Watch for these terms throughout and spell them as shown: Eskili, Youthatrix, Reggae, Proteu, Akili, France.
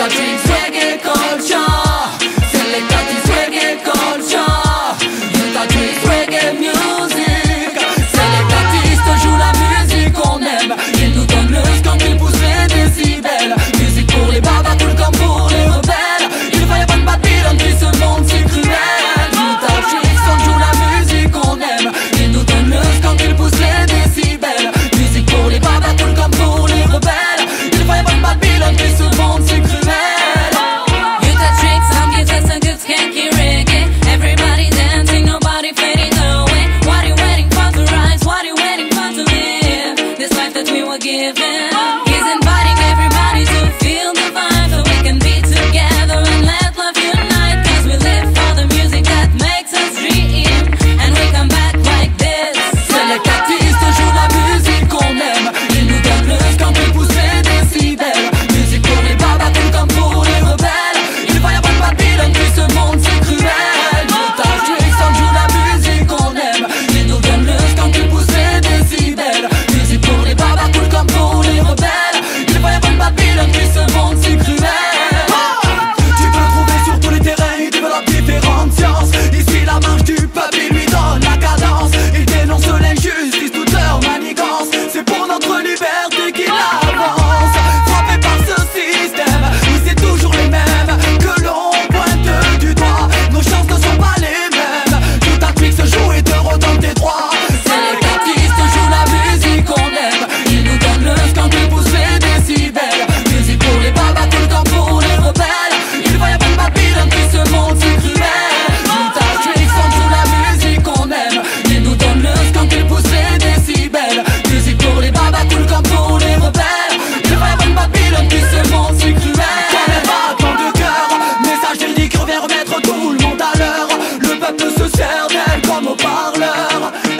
Youthatrix juegue con yo. Youthatrix juegue con yo. Youthatrix juegue music. Youthatrix toujours la musique qu'on aime. Il nous donne le quand il pousse les décibels. Musique pour les barbares comme pour les rebelles. Il va y avoir une bataille dans tout ce monde si cruel. Youthatrix toujours la musique qu'on aime. Il nous donne le quand il pousse les décibels. Musique pour les barbares comme pour les rebelles. Babylon, puis souvent c'est cruel. Youthatrix, I'm getting some good skanky reggae. Everybody dancing, nobody fading away. What are you waiting for to rise? What are you waiting for to live? This life that we were given. He's inviting everybody to feel the vibe, so we can be together and let love unite. Cause we live for the music that makes us dream, and we come back like this. C'est les Youthatrix, toujours la musique qu'on aime. Il nous donne le quand il pousse les décibels.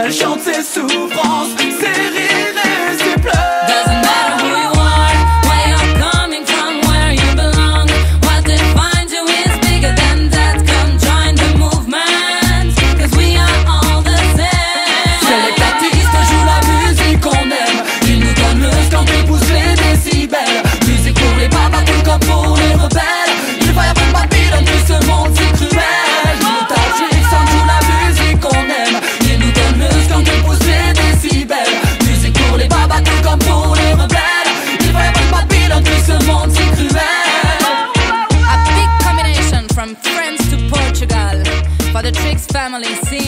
Elle chante ses souffrances, ses rires et ses pleurs. Doesn't matter who you are, where you're coming from, where you belong. What defines you is bigger than that. Come join the movement, cause we are all the same. C'est les Youthatrix, toujours la musique qu'on aime. Ils nous donnent le quand ils poussent les décibels. Musique pour les barbares comme pour les rebelles. Il va y avoir une Babylone, plus ce monde c'est cruel. From France to Portugal, for the Trix family.